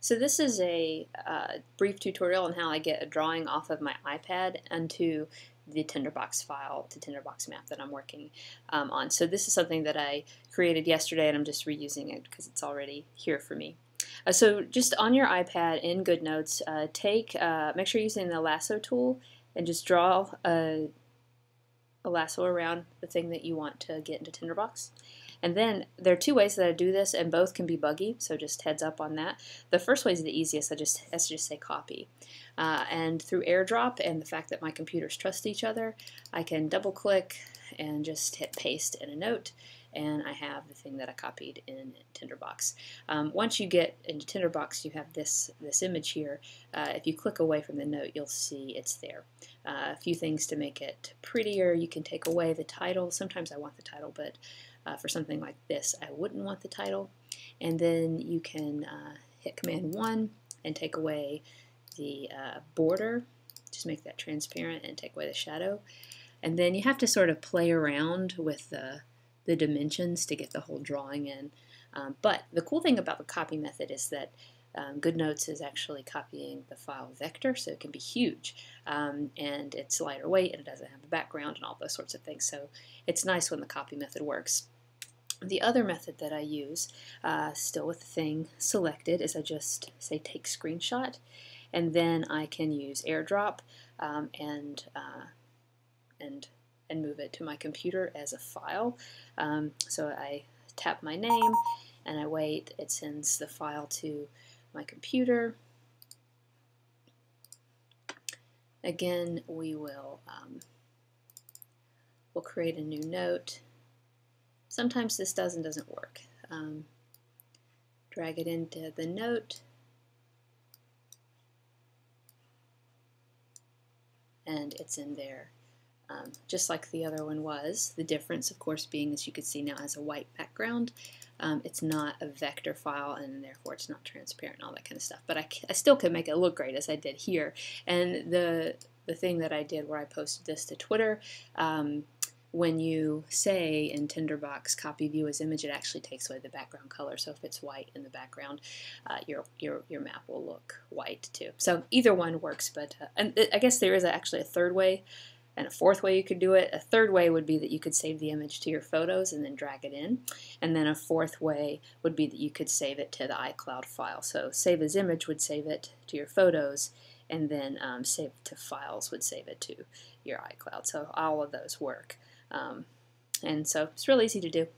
So this is a brief tutorial on how I get a drawing off of my iPad onto the Tinderbox file, the Tinderbox map that I'm working on. So this is something that I created yesterday and I'm just reusing it because it's already here for me. So just on your iPad in GoodNotes, make sure you're using the lasso tool and just draw a lasso around the thing that you want to get into Tinderbox. And then there are two ways that I do this, and both can be buggy, so just heads up on that. The first way is the easiest, I just say copy. And through AirDrop and the fact that my computers trust each other, I can double click and just hit paste in a note, and I have the thing that I copied in Tinderbox. Once you get into Tinderbox, you have this image here. If you click away from the note, you'll see it's there. A few things to make it prettier. You can take away the title. Sometimes I want the title, but for something like this, I wouldn't want the title. And then you can hit Command-1 and take away the border. Just make that transparent and take away the shadow. And then you have to sort of play around with the dimensions to get the whole drawing in. But the cool thing about the copy method is that GoodNotes is actually copying the file vector, so it can be huge, and it's lighter weight and it doesn't have a background and all those sorts of things, so it's nice when the copy method works. The other method that I use, still with the thing selected, is I just say take screenshot, and then I can use AirDrop and move it to my computer as a file. So I tap my name and I wait. It sends the file to my computer. Again, we will we'll create a new note. Sometimes this does and doesn't work. Drag it into the note and it's in there. Just like the other one was. The difference, of course, being, as you can see now, has a white background. It's not a vector file, and therefore it's not transparent and all that kind of stuff. But I still can make it look great, as I did here. And the thing that I did where I posted this to Twitter, when you say in Tinderbox, copy view as image, it actually takes away the background color. So if it's white in the background, your map will look white too. So either one works, but and I guess there is actually a third way. And a fourth way you could do it. A third way would be that you could save the image to your photos and then drag it in. And then a fourth way would be that you could save it to the iCloud file. So save as image would save it to your photos, and then save to files would save it to your iCloud. So all of those work. And so it's real easy to do.